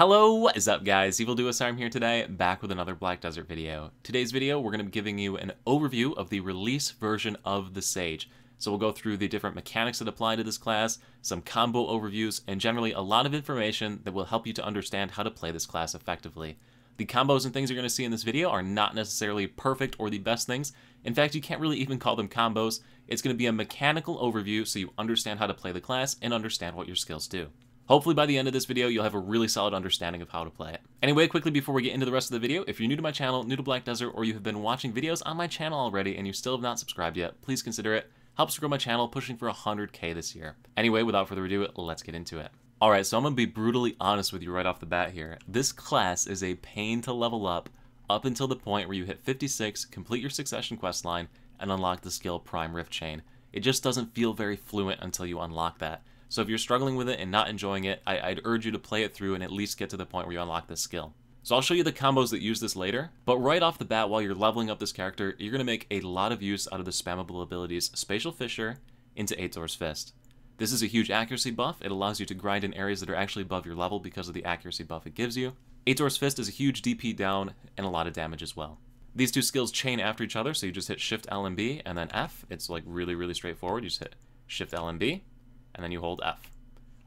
Hello, what is up guys? EvilDoUsHarm here today, back with another Black Desert video. Today's video, we're going to be giving you an overview of the release version of the Sage. So we'll go through the different mechanics that apply to this class, some combo overviews, and generally a lot of information that will help you to understand how to play this class effectively. The combos and things you're going to see in this video are not necessarily perfect or the best things. In fact, you can't really even call them combos. It's going to be a mechanical overview so you understand how to play the class and understand what your skills do. Hopefully by the end of this video, you'll have a really solid understanding of how to play it. Anyway, quickly before we get into the rest of the video, if you're new to my channel, new to Black Desert, or you have been watching videos on my channel already and you still have not subscribed yet, please consider it. Helps grow my channel, pushing for 100K this year. Anyway, without further ado, let's get into it. All right, so I'm gonna be brutally honest with you right off the bat here. This class is a pain to level up until the point where you hit 56, complete your Succession questline, and unlock the skill Prime Rift Chain. It just doesn't feel very fluent until you unlock that. So if you're struggling with it and not enjoying it, I'd urge you to play it through and at least get to the point where you unlock this skill. So I'll show you the combos that use this later, but right off the bat while you're leveling up this character, you're going to make a lot of use out of the spammable abilities Spatial Fissure into Ator's Fist. This is a huge accuracy buff. It allows you to grind in areas that are actually above your level because of the accuracy buff it gives you. Ator's Fist is a huge DP down and a lot of damage as well. These two skills chain after each other, so you just hit Shift L and B and then F. It's like really straightforward. You just hit Shift L and B. And then you hold F.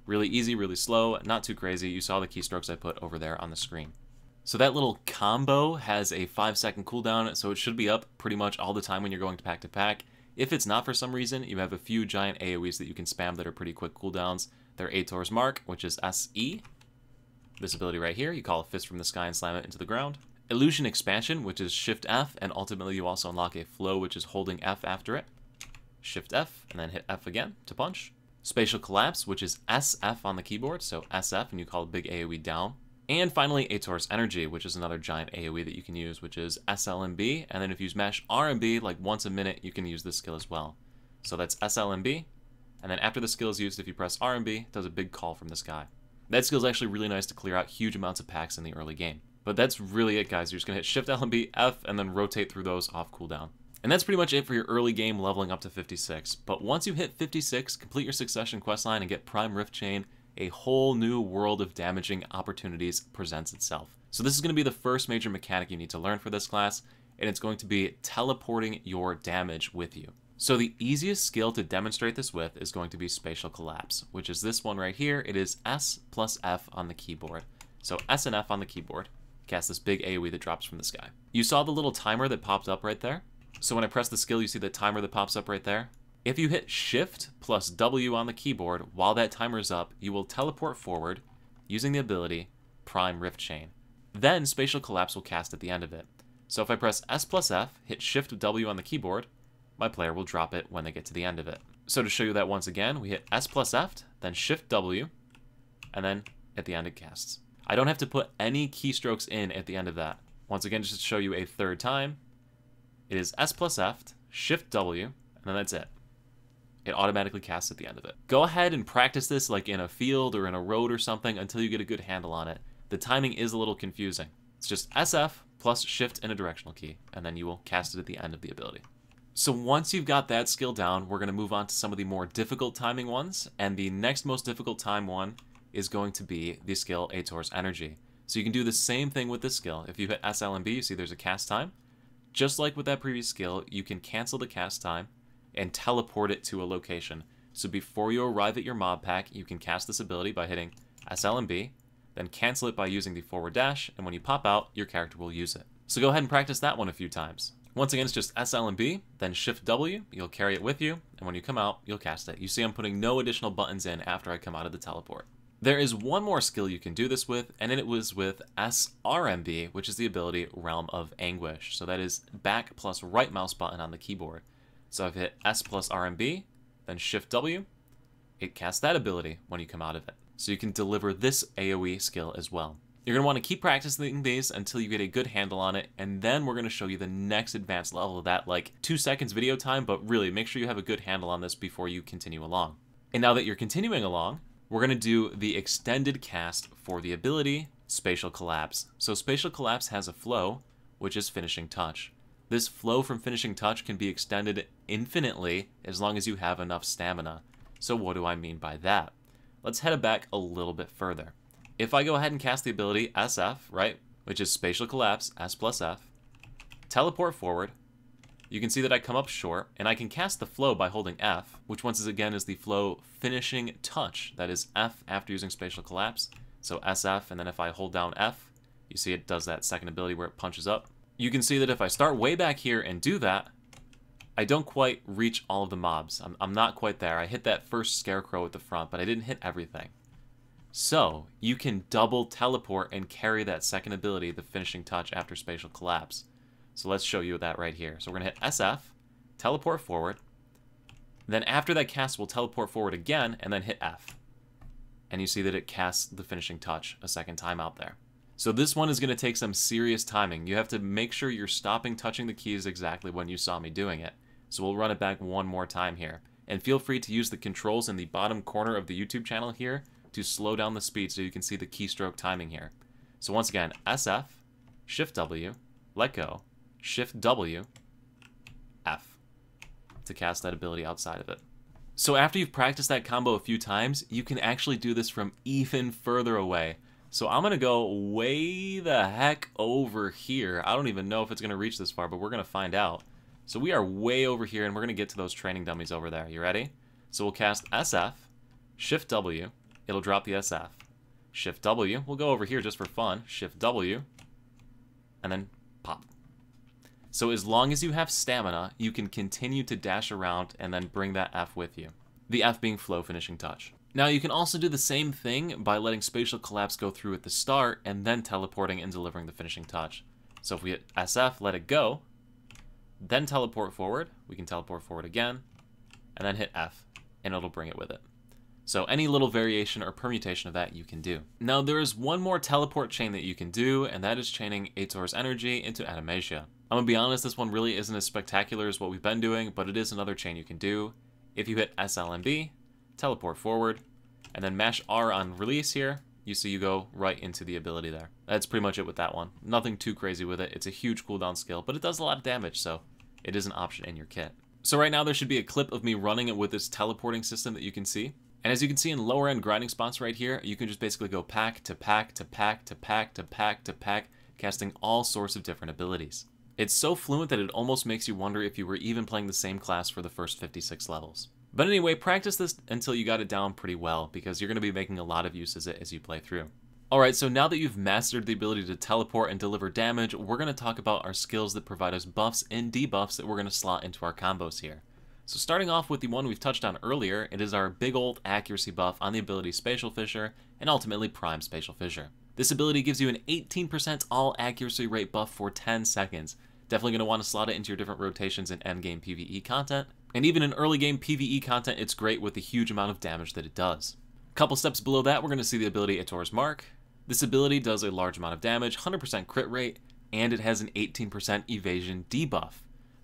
Really easy, really slow, not too crazy. You saw the keystrokes I put over there on the screen. So that little combo has a 5-second cooldown, so it should be up pretty much all the time when you're going to pack If it's not for some reason, you have a few giant AoEs that you can spam that are pretty quick cooldowns. They're Ator's Mark, which is SE. This ability right here, you call a fist from the sky and slam it into the ground. Illusion Expansion, which is Shift F, and ultimately you also unlock a flow, which is holding F after it. Shift F, and then hit F again to punch. Spatial Collapse, which is SF on the keyboard, so SF, and you call a big AoE down. And finally, Ator's Energy, which is another giant AoE that you can use, which is SLMB, and then if you smash R and B like once a minute, you can use this skill as well. So that's SLMB, and then after the skill is used, if you press R and B, it does a big call from the sky. That skill is actually really nice to clear out huge amounts of packs in the early game. But that's really it, guys. You're just going to hit Shift L and B, F, and then rotate through those off cooldown. And that's pretty much it for your early game leveling up to 56. But once you hit 56, complete your Succession questline and get Prime Rift Chain, a whole new world of damaging opportunities presents itself. So this is going to be the first major mechanic you need to learn for this class, and it's going to be teleporting your damage with you. So the easiest skill to demonstrate this with is going to be Spatial Collapse, which is this one right here. It is S plus F on the keyboard. So S and F on the keyboard. Cast this big AoE that drops from the sky. You saw the little timer that popped up right there. So when I press the skill, you see the timer that pops up right there. If you hit Shift plus W on the keyboard while that timer is up, you will teleport forward using the ability Prime Rift Chain. Then Spatial Collapse will cast at the end of it. So if I press S plus F, hit Shift W on the keyboard, my player will drop it when they get to the end of it. So to show you that once again, we hit S plus F, then Shift W, and then at the end it casts. I don't have to put any keystrokes in at the end of that. Once again, just to show you a third time, it is S plus F, Shift W, and then that's it. It automatically casts at the end of it. Go ahead and practice this like in a field or in a road or something until you get a good handle on it. The timing is a little confusing. It's just SF plus Shift and a directional key, and then you will cast it at the end of the ability. So once you've got that skill down, we're going to move on to some of the more difficult timing ones, and the next most difficult time one is going to be the skill Ator's Energy. So you can do the same thing with this skill. If you hit SLMB, you see there's a cast time. Just like with that previous skill, you can cancel the cast time and teleport it to a location. So before you arrive at your mob pack, you can cast this ability by hitting SLMB, then cancel it by using the forward dash, and when you pop out, your character will use it. So go ahead and practice that one a few times. Once again, it's just SLMB, then Shift W, you'll carry it with you, and when you come out, you'll cast it. You see I'm putting no additional buttons in after I come out of the teleport. There is one more skill you can do this with, and it was with SRMB, which is the ability Realm of Anguish. So that is back plus right mouse button on the keyboard. So I've hit S plus RMB, then Shift W, it casts that ability when you come out of it. So you can deliver this AoE skill as well. You're going to want to keep practicing these until you get a good handle on it, and then we're going to show you the next advanced level of that, like 2 seconds video time, but really make sure you have a good handle on this before you continue along. And now that you're continuing along, we're going to do the extended cast for the ability Spatial Collapse. So Spatial Collapse has a flow, which is Finishing Touch. This flow from Finishing Touch can be extended infinitely as long as you have enough stamina. So what do I mean by that? Let's head back a little bit further. If I go ahead and cast the ability SF, right, which is Spatial Collapse, S plus F, teleport forward, you can see that I come up short, and I can cast the flow by holding F, which once again is the flow Finishing Touch, that is F after using Spatial Collapse, so SF, and then if I hold down F, you see it does that second ability where it punches up. You can see that if I start way back here and do that, I don't quite reach all of the mobs. I'm not quite there. I hit that first scarecrow at the front, but I didn't hit everything. So you can double teleport and carry that second ability, the Finishing Touch, after Spatial Collapse. So let's show you that right here. So we're gonna hit SF, teleport forward, then after that cast we'll teleport forward again and then hit F. And you see that it casts the Finishing Touch a second time out there. So this one is going to take some serious timing. You have to make sure you're stopping touching the keys exactly when you saw me doing it. So we'll run it back one more time here. And feel free to use the controls in the bottom corner of the YouTube channel here to slow down the speed so you can see the keystroke timing here. So once again, SF, Shift W, let go, Shift W, F to cast that ability outside of it. So after you've practiced that combo a few times, you can actually do this from even further away. So I'm gonna go way the heck over here. I don't even know if it's gonna reach this far, but we're gonna find out. So we are way over here and we're gonna get to those training dummies over there. You ready? So we'll cast SF, Shift W, it'll drop the SF. Shift W, we'll go over here just for fun, Shift W, and then pop. So as long as you have stamina, you can continue to dash around and then bring that F with you. The F being flow Finishing Touch. Now you can also do the same thing by letting Spatial Collapse go through at the start and then teleporting and delivering the Finishing Touch. So if we hit SF, let it go, then teleport forward, we can teleport forward again, and then hit F, and it'll bring it with it. So any little variation or permutation of that you can do. Now there is one more teleport chain that you can do, and that is chaining Ator's Energy into Animatia. I'm gonna be honest, this one really isn't as spectacular as what we've been doing, but it is another chain you can do. If you hit SLMB, teleport forward, and then mash R on release here, you see you go right into the ability there. That's pretty much it with that one. Nothing too crazy with it. It's a huge cooldown skill, but it does a lot of damage, so it is an option in your kit. So right now there should be a clip of me running it with this teleporting system that you can see. And as you can see in lower end grinding spots right here, you can just basically go pack to pack to pack to pack to pack to pack, casting all sorts of different abilities. It's so fluent that it almost makes you wonder if you were even playing the same class for the first 56 levels. But anyway, practice this until you got it down pretty well, because you're going to be making a lot of use of it as you play through. Alright, so now that you've mastered the ability to teleport and deliver damage, we're going to talk about our skills that provide us buffs and debuffs that we're going to slot into our combos here. So starting off with the one we've touched on earlier, it is our big old accuracy buff on the ability Spatial Fissure, and ultimately Prime Spatial Fissure. This ability gives you an 18% all accuracy rate buff for 10 seconds. Definitely going to want to slot it into your different rotations in endgame PvE content. And even in early game PvE content, it's great with the huge amount of damage that it does. A couple steps below that, we're going to see the ability Ator's Mark. This ability does a large amount of damage, 100% crit rate, and it has an 18% evasion debuff.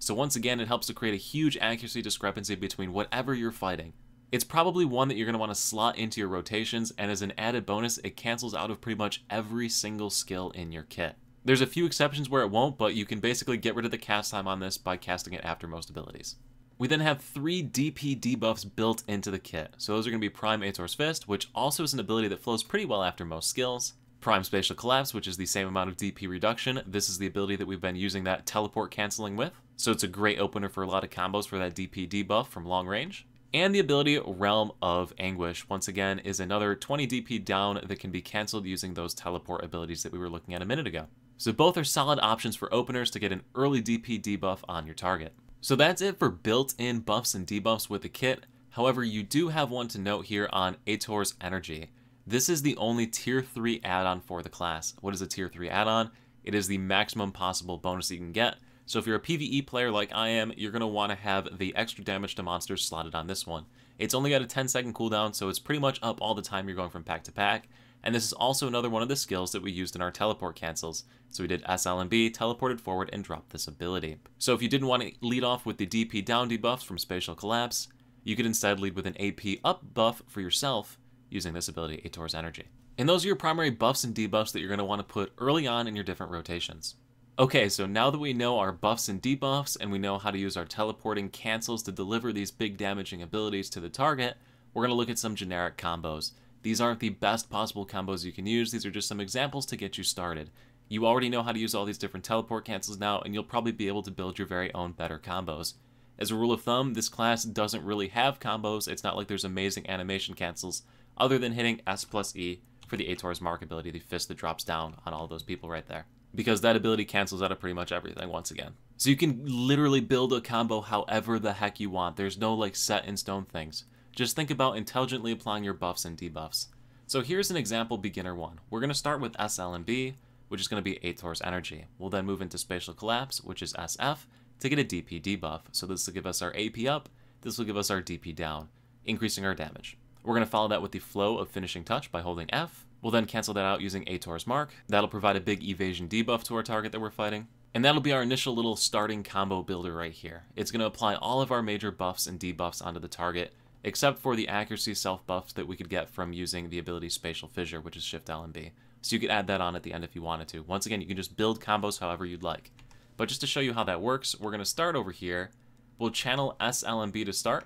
So once again, it helps to create a huge accuracy discrepancy between whatever you're fighting. It's probably one that you're going to want to slot into your rotations, and as an added bonus, it cancels out of pretty much every single skill in your kit. There's a few exceptions where it won't, but you can basically get rid of the cast time on this by casting it after most abilities. We then have 3 DP debuffs built into the kit. So those are going to be Prime Ator's Fist, which also is an ability that flows pretty well after most skills. Prime Spatial Collapse, which is the same amount of DP reduction. This is the ability that we've been using that teleport canceling with. So it's a great opener for a lot of combos for that DP debuff from long range. And the ability Realm of Anguish, once again, is another 20 DP down that can be canceled using those teleport abilities that we were looking at a minute ago. So both are solid options for openers to get an early DP debuff on your target. So that's it for built-in buffs and debuffs with the kit. However, you do have one to note here on Ator's Energy. This is the only Tier 3 add-on for the class. What is a Tier 3 add-on? It is the maximum possible bonus you can get. So if you're a PvE player like I am, you're going to want to have the extra damage to monsters slotted on this one. It's only got a 10-second cooldown, so it's pretty much up all the time you're going from pack to pack. And this is also another one of the skills that we used in our teleport cancels. So we did SLMB, teleported forward, and dropped this ability. So if you didn't want to lead off with the DP down debuffs from Spatial Collapse, you could instead lead with an AP up buff for yourself using this ability, Ator's Energy. And those are your primary buffs and debuffs that you're going to want to put early on in your different rotations. Okay, so now that we know our buffs and debuffs, and we know how to use our teleporting cancels to deliver these big damaging abilities to the target, we're going to look at some generic combos. These aren't the best possible combos you can use, these are just some examples to get you started. You already know how to use all these different teleport cancels now, and you'll probably be able to build your very own better combos. As a rule of thumb, this class doesn't really have combos, it's not like there's amazing animation cancels, other than hitting S plus E for the Ator's Mark ability, the fist that drops down on all those people right there. Because that ability cancels out of pretty much everything once again. So you can literally build a combo however the heck you want, there's no like set in stone things. Just think about intelligently applying your buffs and debuffs. So here's an example beginner one. We're going to start with SL and B, which is going to be Ator's Energy. We'll then move into Spatial Collapse, which is SF, to get a DP debuff. So this will give us our AP up, this will give us our DP down, increasing our damage. We're going to follow that with the flow of Finishing Touch by holding F. We'll then cancel that out using Ator's Mark. That'll provide a big evasion debuff to our target that we're fighting. And that'll be our initial little starting combo builder right here. It's going to apply all of our major buffs and debuffs onto the target, except for the accuracy self-buffs that we could get from using the ability Spatial Fissure, which is Shift L and B. So you could add that on at the end if you wanted to. Once again, you can just build combos however you'd like. But just to show you how that works, we're going to start over here. We'll channel S, L, and B to start.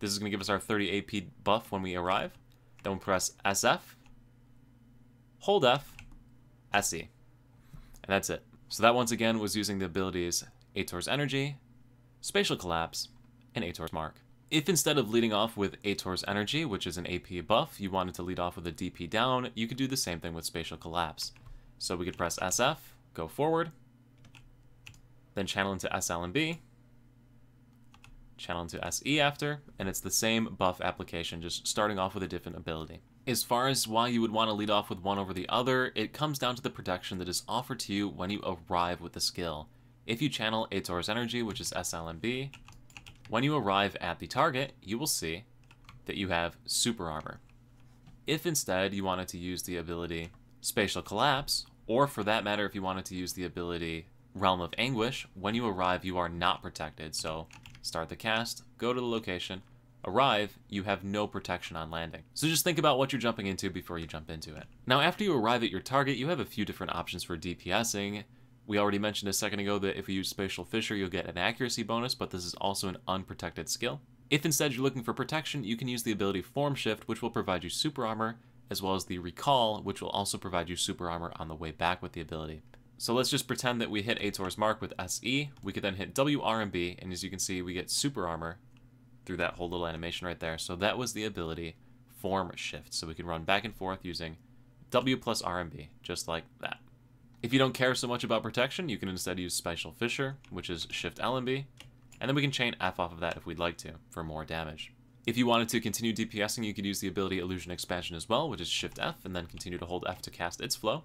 This is going to give us our 30 AP buff when we arrive. Then we'll press SF, hold F, SE. And that's it. So that once again was using the abilities Ator's Energy, Spatial Collapse, and Ator's Mark. If instead of leading off with Ator's Energy, which is an AP buff, you wanted to lead off with a DP down, you could do the same thing with Spatial Collapse. So we could press SF, go forward, then channel into SL and B, channel into SE after, and it's the same buff application, just starting off with a different ability. As far as why you would want to lead off with one over the other, it comes down to the protection that is offered to you when you arrive with the skill. If you channel Ator's Energy, which is SL and B, when you arrive at the target, you will see that you have super armor. If instead you wanted to use the ability Spatial Collapse, or for that matter if you wanted to use the ability Realm of Anguish, when you arrive you are not protected, so start the cast, go to the location, arrive, you have no protection on landing. So just think about what you're jumping into before you jump into it. Now after you arrive at your target, you have a few different options for DPSing. We already mentioned a second ago that if you use Spatial Fissure, you'll get an accuracy bonus, but this is also an unprotected skill. If instead you're looking for protection, you can use the ability Form Shift, which will provide you super armor, as well as the Recall, which will also provide you super armor on the way back with the ability. So let's just pretend that we hit Ator's Mark with SE. We could then hit W, R, and B, and as you can see, we get super armor through that whole little animation right there. So that was the ability Form Shift. So we can run back and forth using W plus R and B, just like that. If you don't care so much about protection, you can instead use Spatial Fissure, which is Shift L and B, and then we can chain F off of that if we'd like to, for more damage. If you wanted to continue DPSing, you could use the ability Illusion Expansion as well, which is Shift F, and then continue to hold F to cast its flow.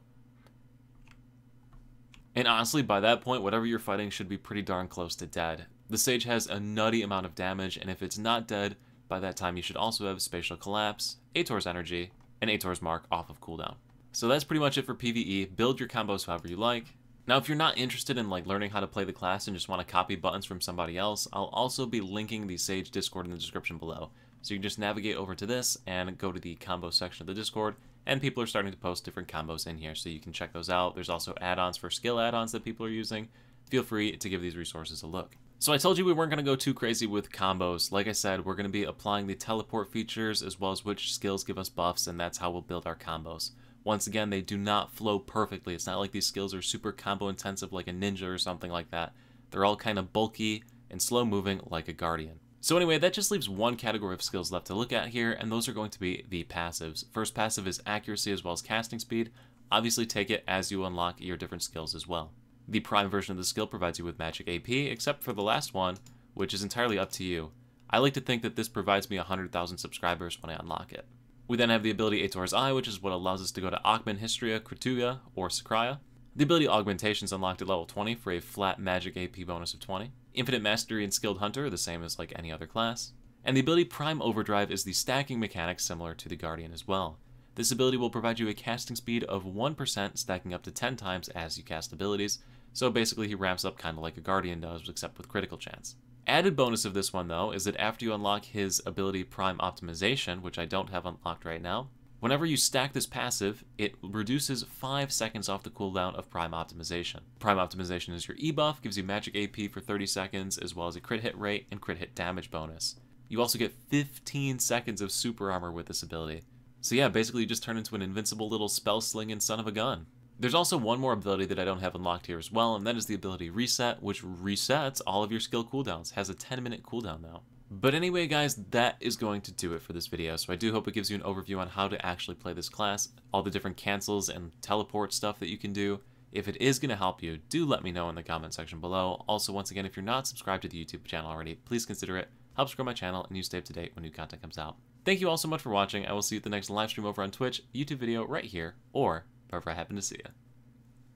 And honestly, by that point, whatever you're fighting should be pretty darn close to dead. The Sage has a nutty amount of damage, and if it's not dead, by that time you should also have Spatial Collapse, Ator's Energy, and Ator's Mark off of cooldown. So that's pretty much it for PvE. Build your combos however you like. Now if you're not interested in like learning how to play the class and just want to copy buttons from somebody else, I'll also be linking the Sage Discord in the description below. So you can just navigate over to this and go to the combo section of the Discord, and people are starting to post different combos in here, so you can check those out. There's also add-ons for skill add-ons that people are using. Feel free to give these resources a look. So I told you we weren't going to go too crazy with combos. Like I said, we're going to be applying the teleport features as well as which skills give us buffs, and that's how we'll build our combos. Once again, they do not flow perfectly. It's not like these skills are super combo intensive like a ninja or something like that. They're all kind of bulky and slow moving like a guardian. So anyway, that just leaves one category of skills left to look at here, and those are going to be the passives. First passive is accuracy as well as casting speed. Obviously take it as you unlock your different skills as well. The prime version of the skill provides you with magic AP, except for the last one, which is entirely up to you. I like to think that this provides me 100,000 subscribers when I unlock it. We then have the ability Ator's Eye, which is what allows us to go to Ackman, Histria, Kratuga, or Sakraya. The ability Augmentation is unlocked at level 20 for a flat magic AP bonus of 20. Infinite Mastery and Skilled Hunter are the same as like any other class. And the ability Prime Overdrive is the stacking mechanic similar to the Guardian as well. This ability will provide you a casting speed of 1%, stacking up to 10 times as you cast abilities. So basically he ramps up kind of like a Guardian does, except with critical chance. Added bonus of this one, though, is that after you unlock his ability Prime Optimization, which I don't have unlocked right now, whenever you stack this passive, it reduces 5 seconds off the cooldown of Prime Optimization. Prime Optimization is your e-buff, gives you magic AP for 30 seconds, as well as a crit hit rate and crit hit damage bonus. You also get 15 seconds of super armor with this ability. So yeah, basically you just turn into an invincible little spell-slinging son of a gun. There's also one more ability that I don't have unlocked here as well, and that is the ability Reset, which resets all of your skill cooldowns. Has a 10-minute cooldown now. But anyway, guys, that is going to do it for this video, so I do hope it gives you an overview on how to actually play this class, all the different cancels and teleport stuff that you can do. If it is going to help you, do let me know in the comment section below. Also, once again, if you're not subscribed to the YouTube channel already, please consider it. Helps grow my channel, and you stay up to date when new content comes out. Thank you all so much for watching. I will see you at the next live stream over on Twitch, YouTube video right here, or wherever I happen to see you.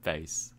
Peace.